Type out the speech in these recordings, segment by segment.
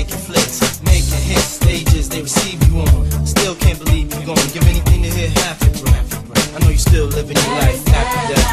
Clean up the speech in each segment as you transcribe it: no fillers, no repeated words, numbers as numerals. making flicks, making hits, stages they receive you on. Still can't believe you're gonna give anything to hear half it, bro. I know you still living your life after death.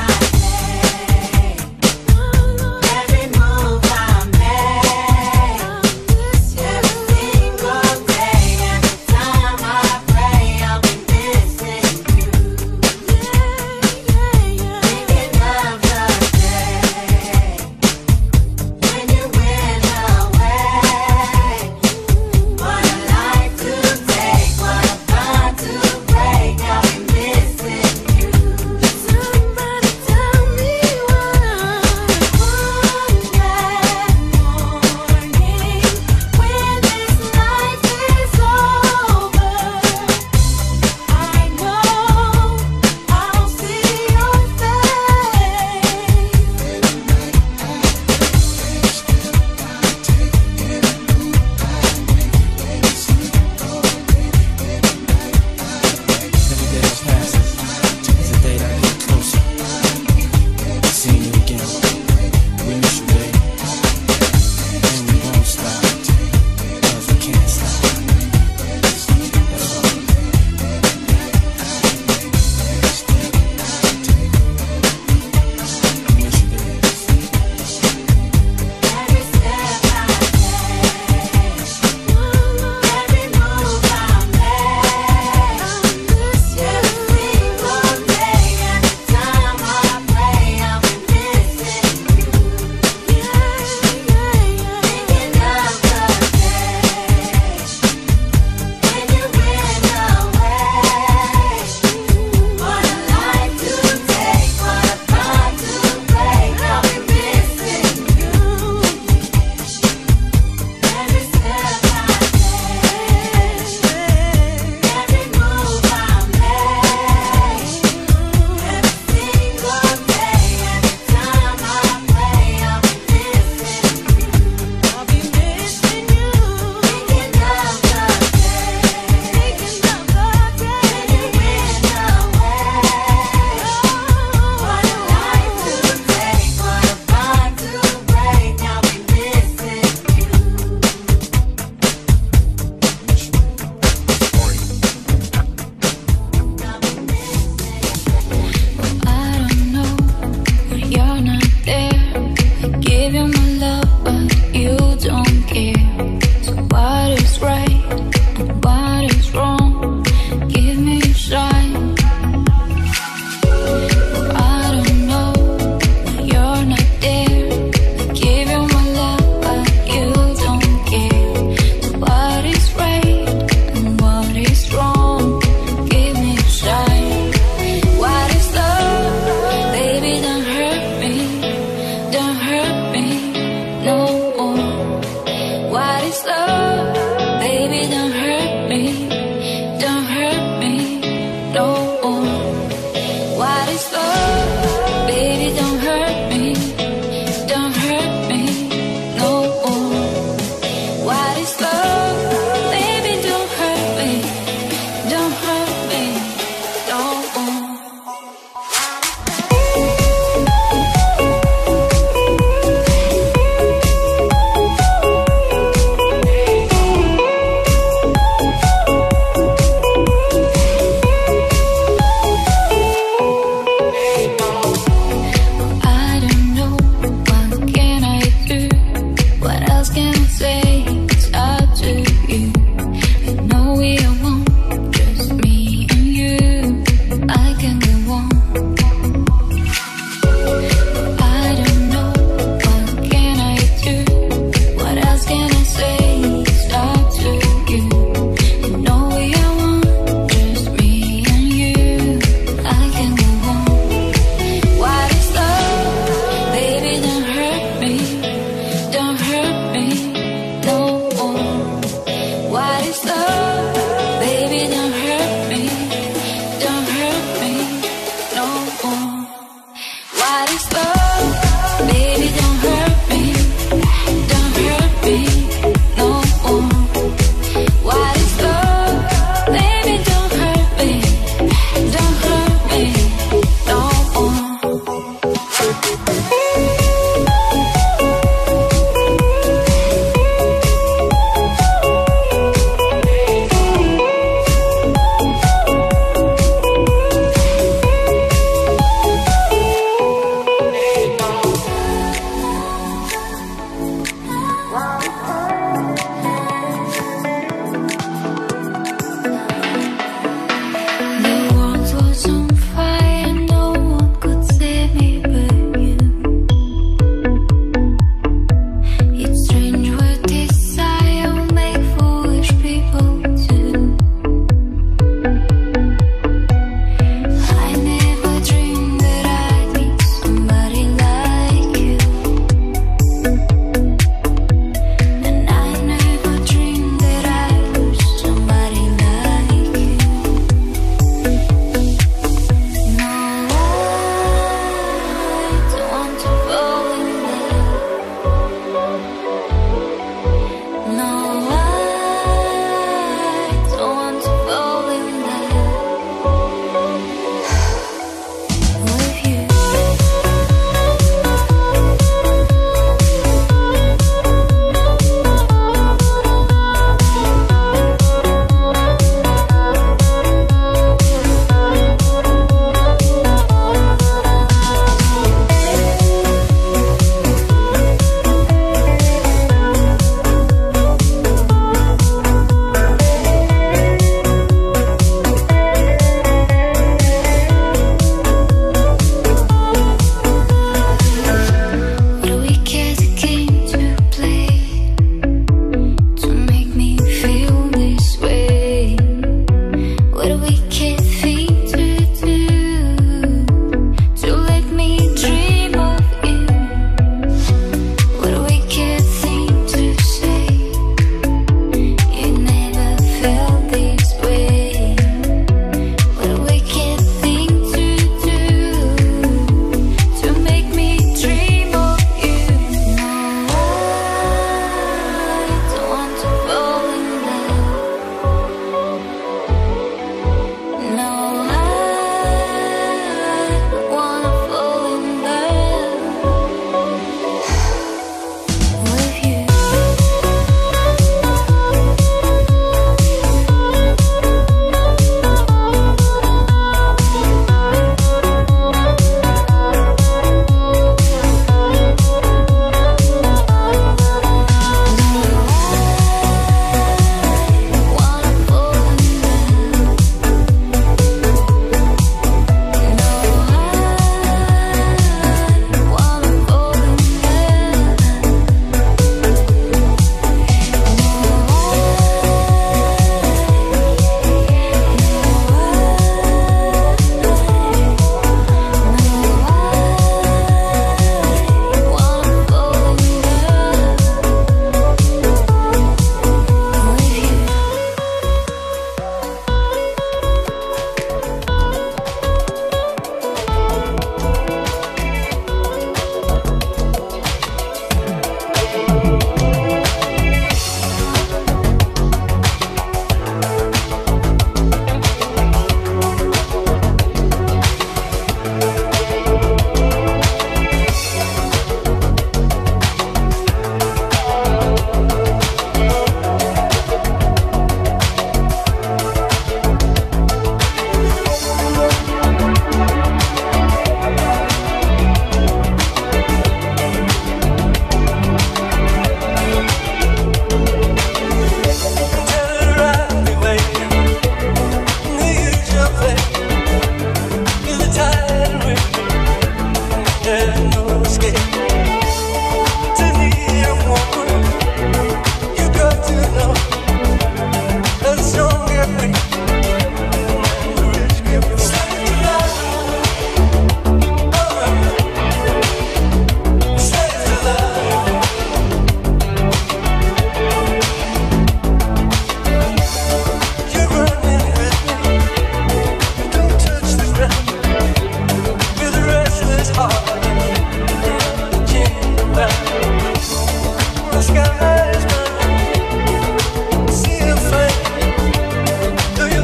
Sky is blue, see the flame.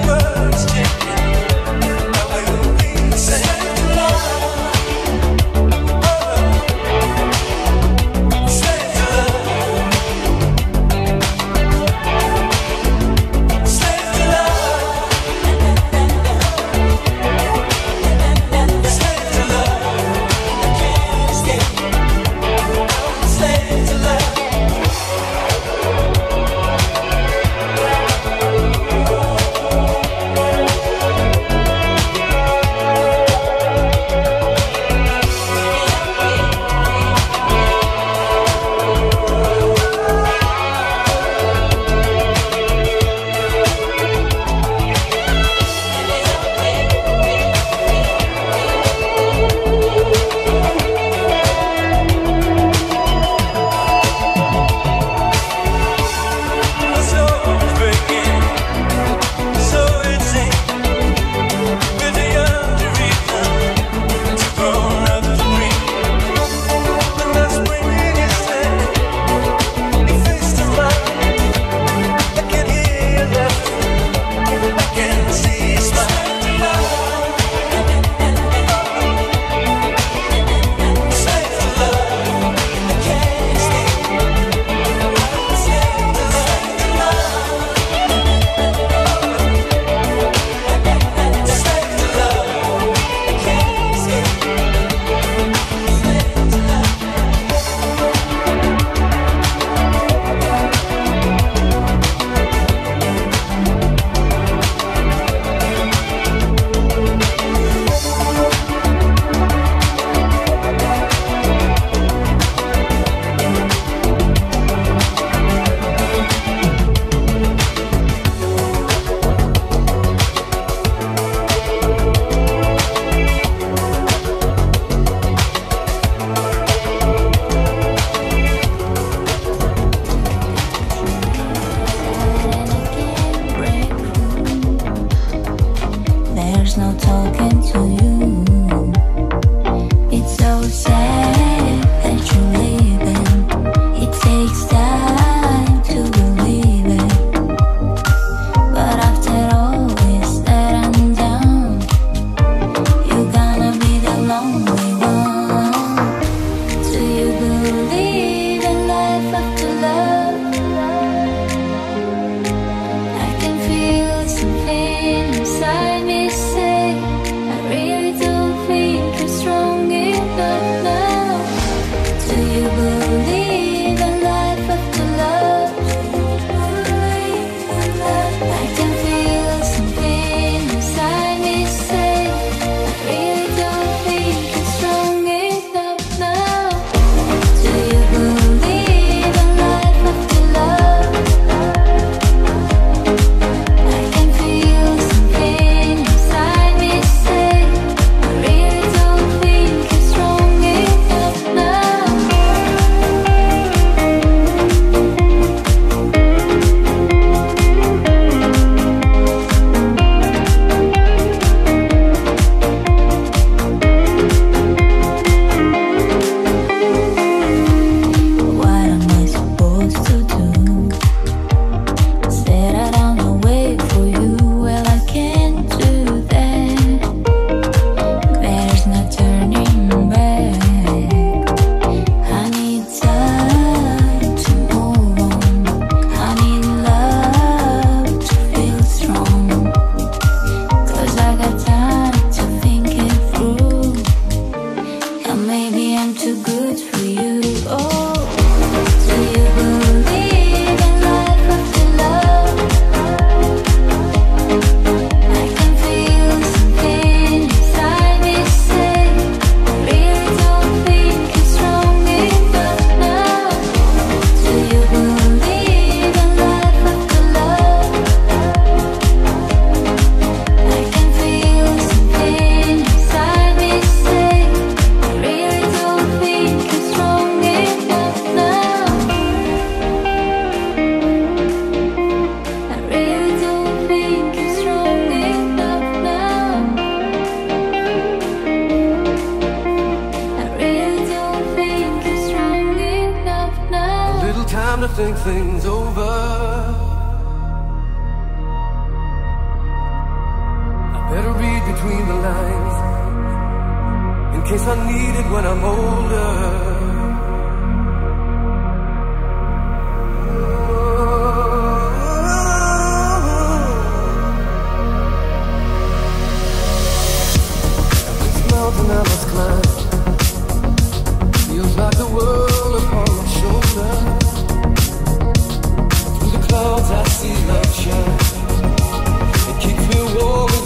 things I needed when I'm older.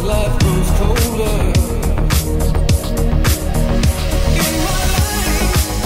Life grows colder. In my life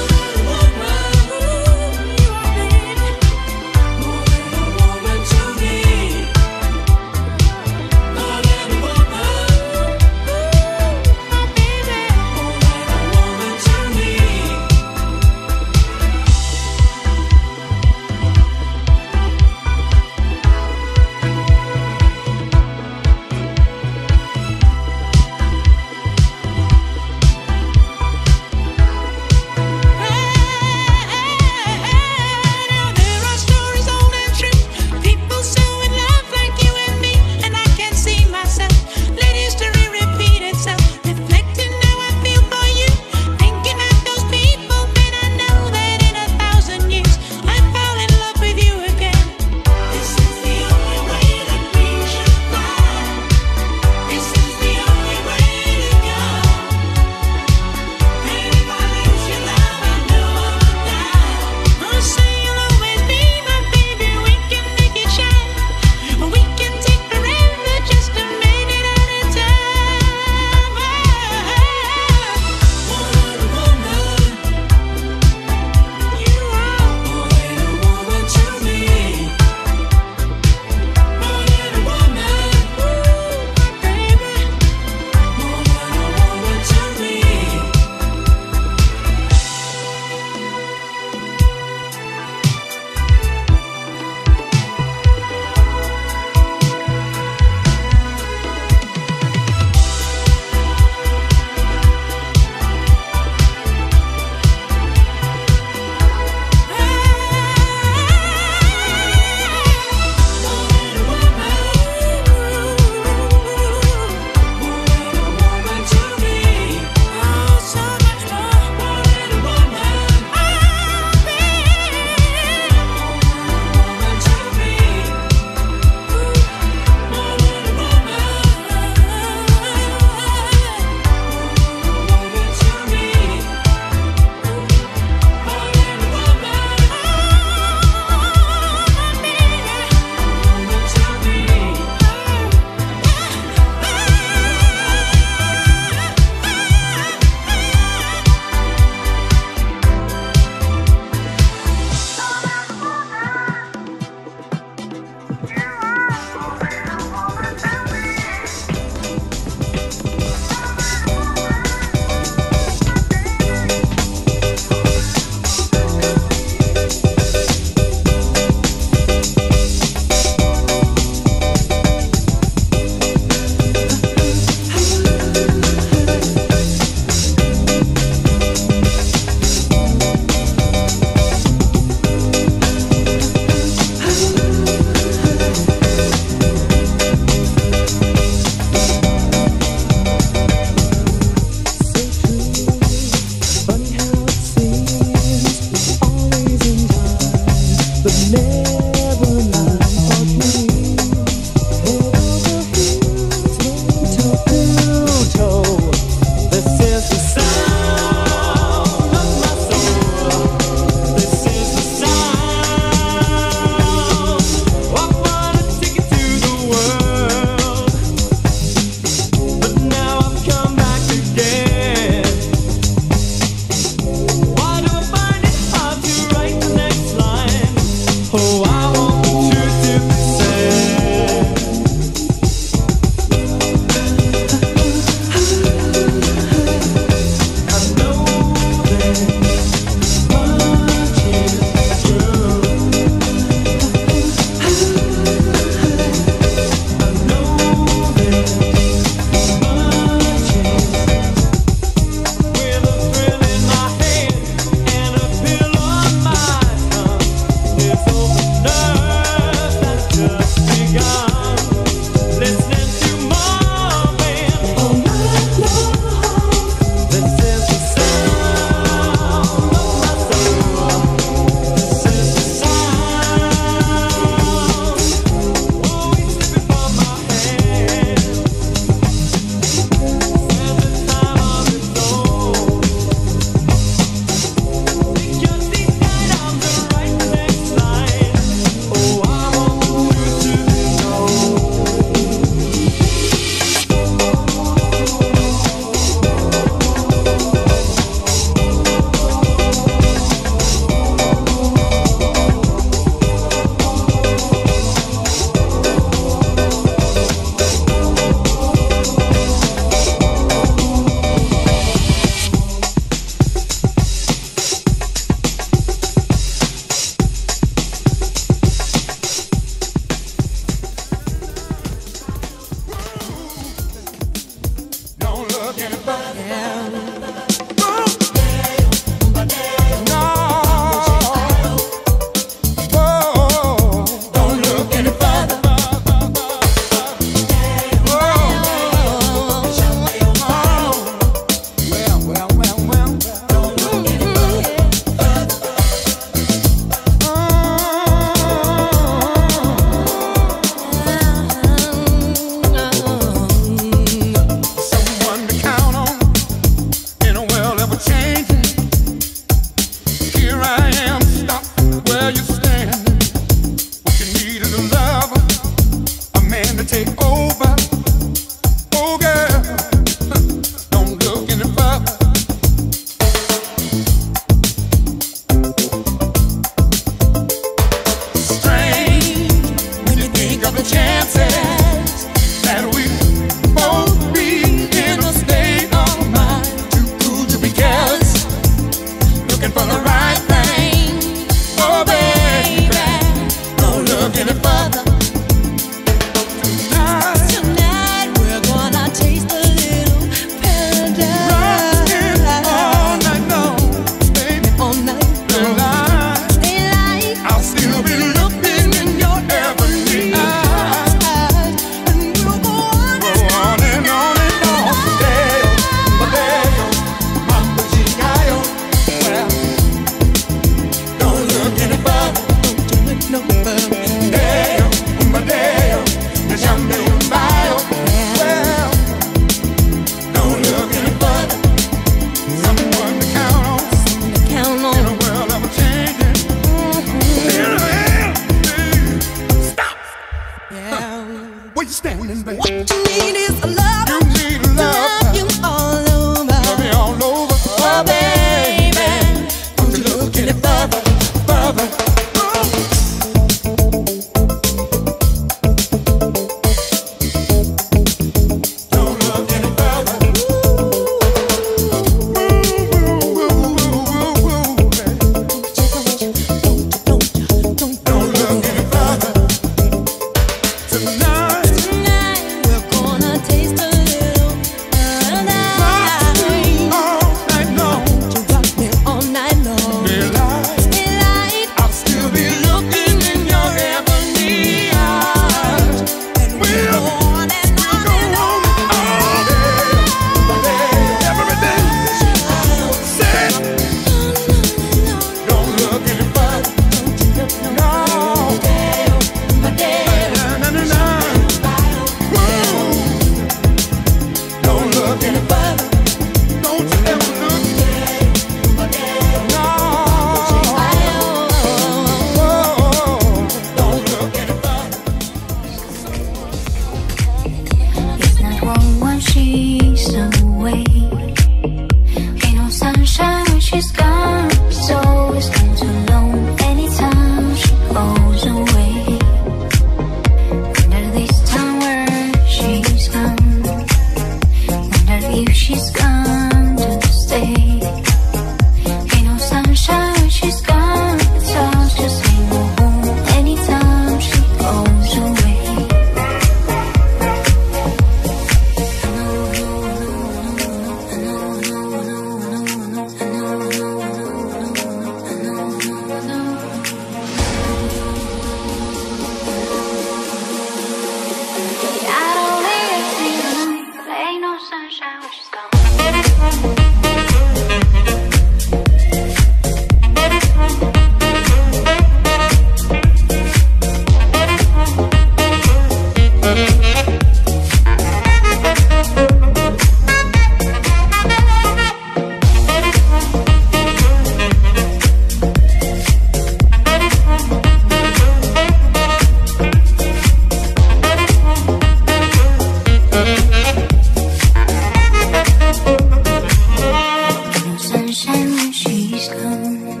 she's gone.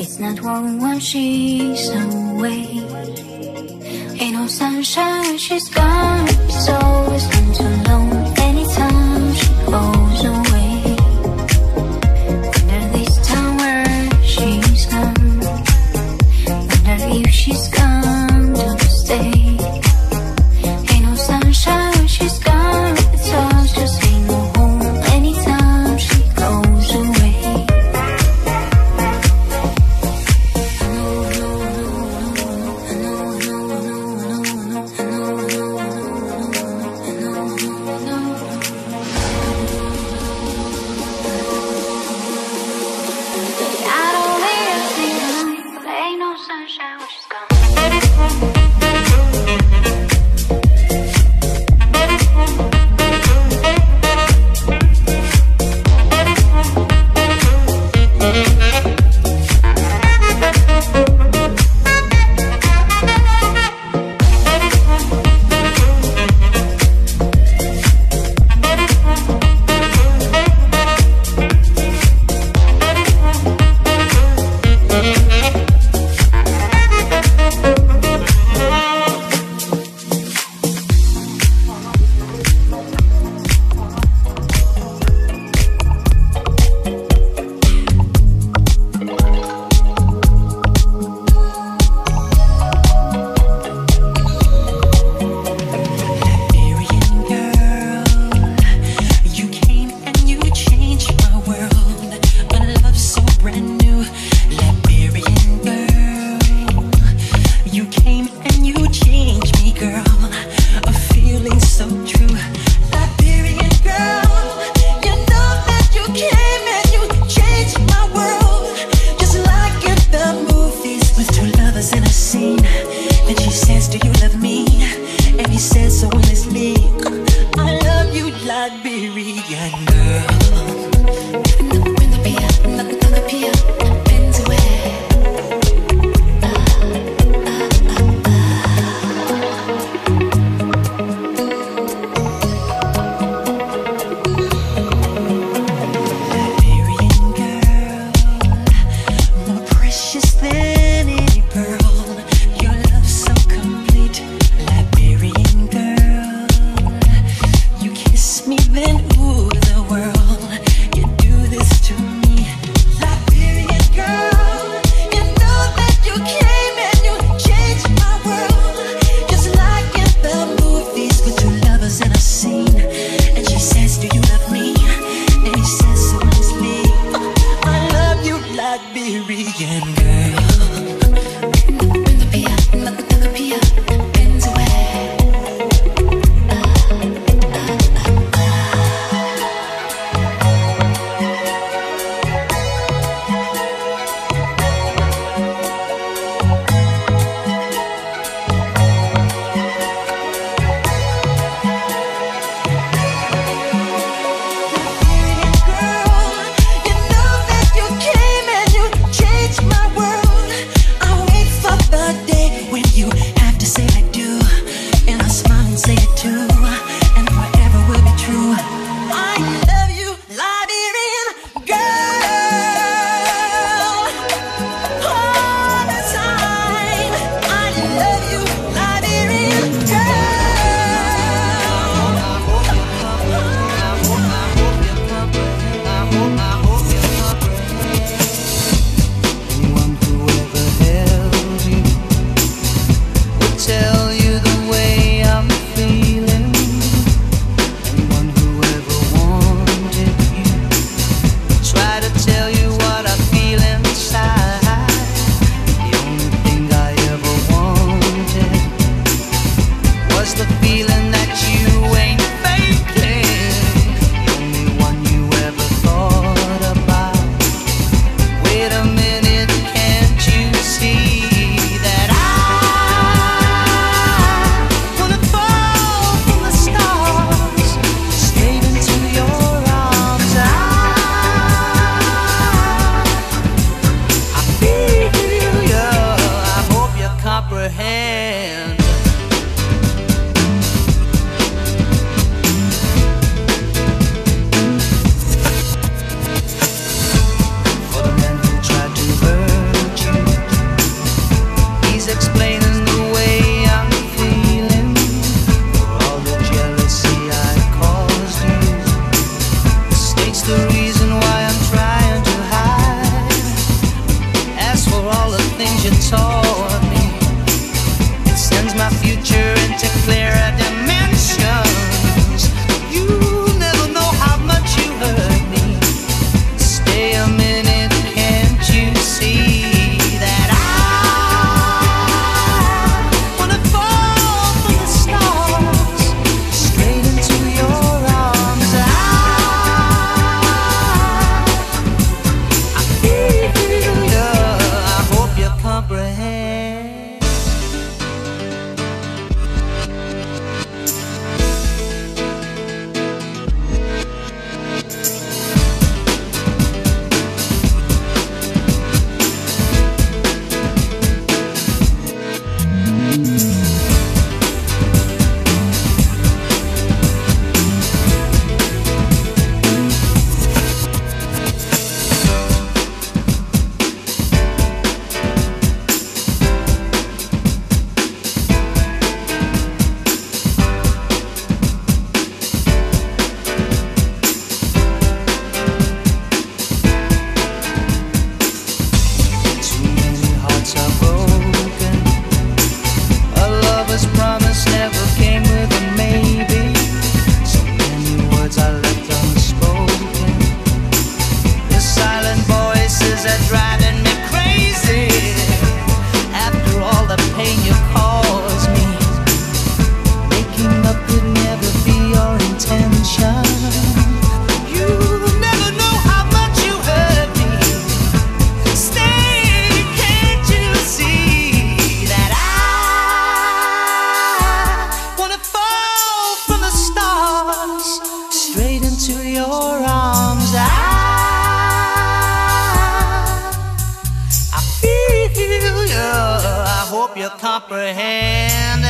It's not warm when she's away. Ain't no sunshine when she's gone. It's always been too long. Anytime she goes away, wonder this time where she's gone. Wonder if she's gone to stay. Ain't no sunshine when she's gone. It's all just ain't no home. Anytime she goes away. I know. you comprehend.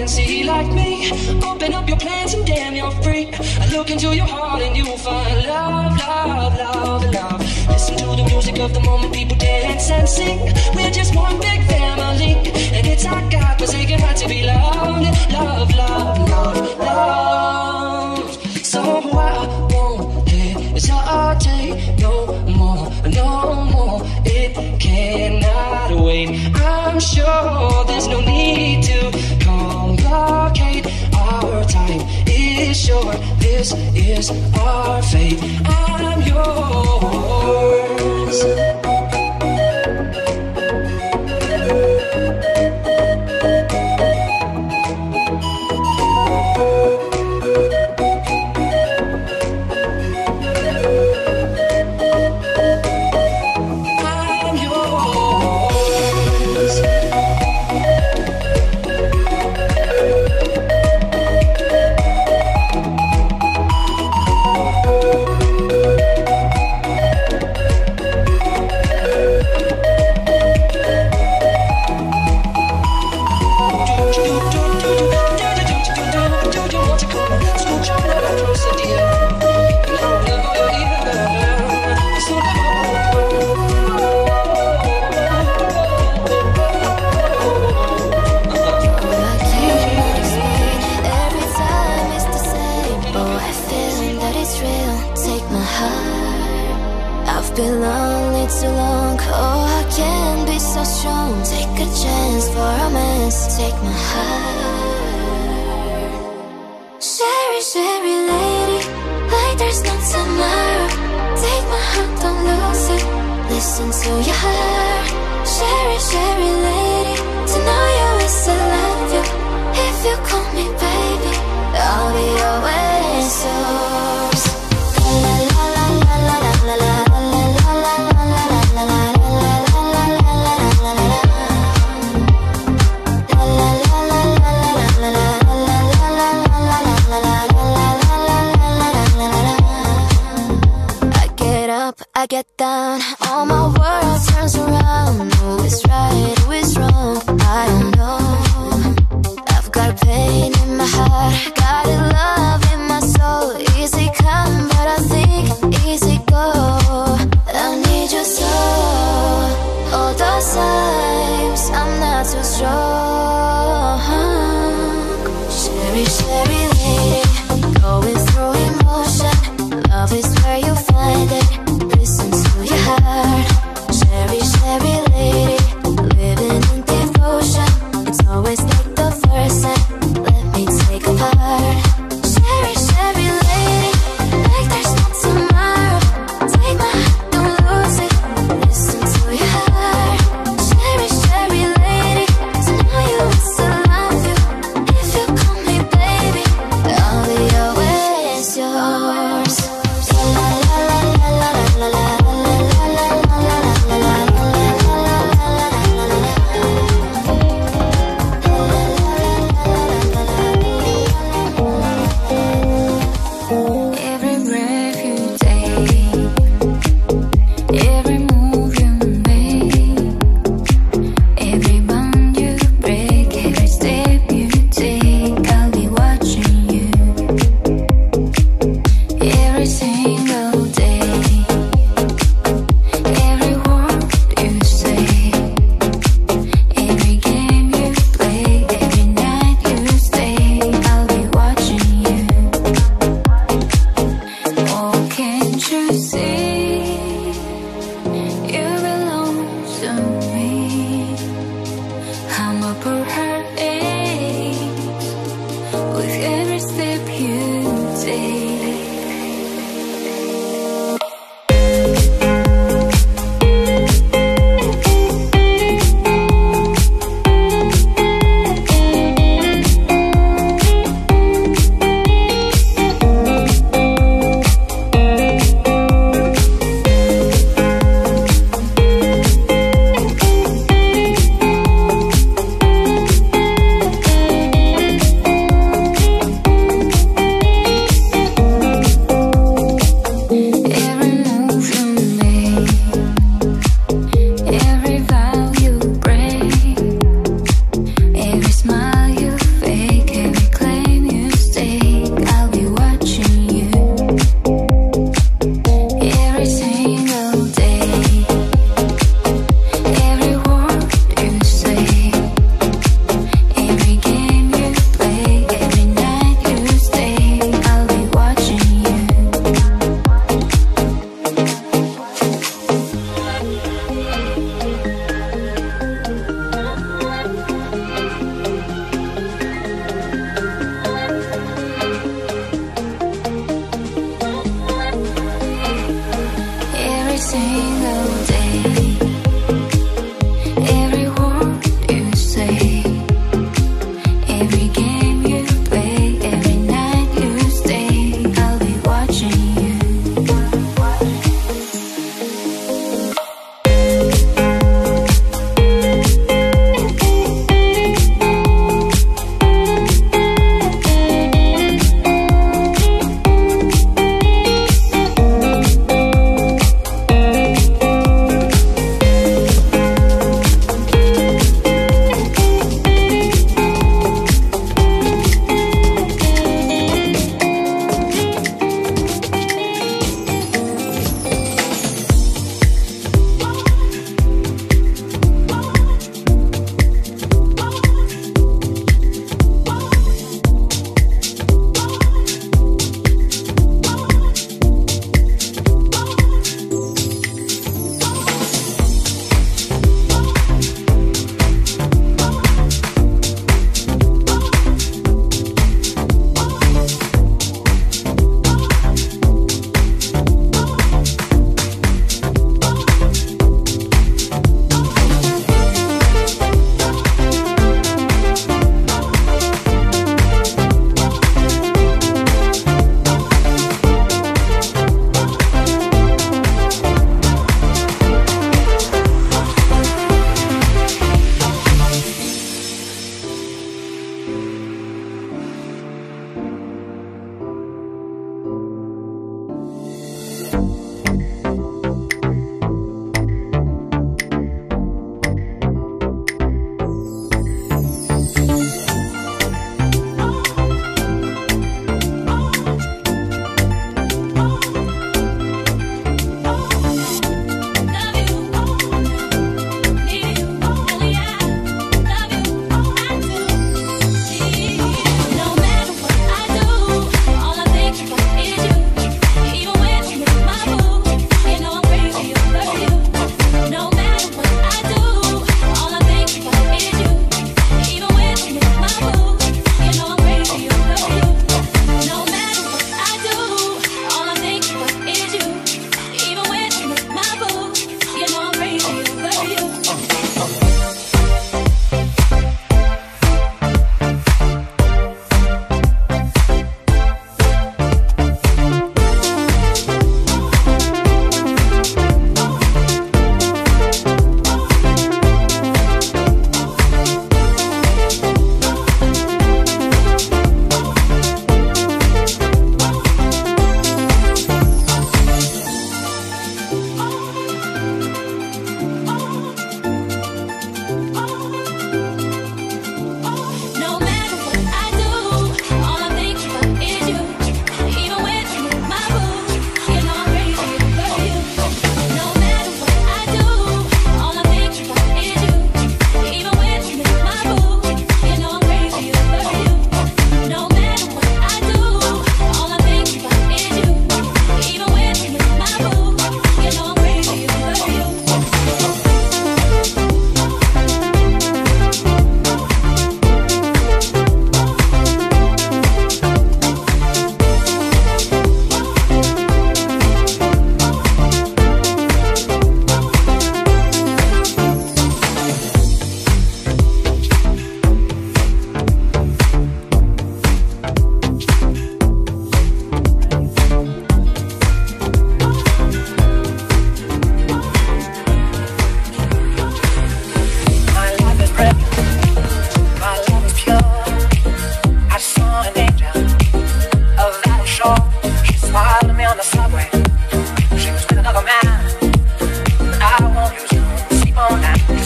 and see like me. Open up your plans and damn, you're free. I look into your heart and you'll find love, love, love, love. Listen to the music of the moment, people dance and sing. We're just one big family, and it's our God-forsaken right to be loved. Love, love, love, love. So I won't let it's our day no more, no more. It cannot wait. I'm sure there's no need to complicate. Our time is short. This is our fate. I'm yours. Baby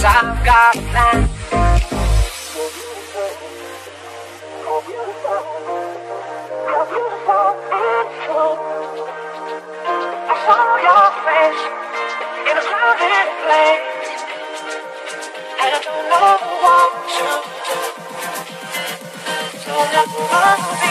'cause I've got a plan. I saw your face in a crowded place, and I don't know what to do. Don't know what to do.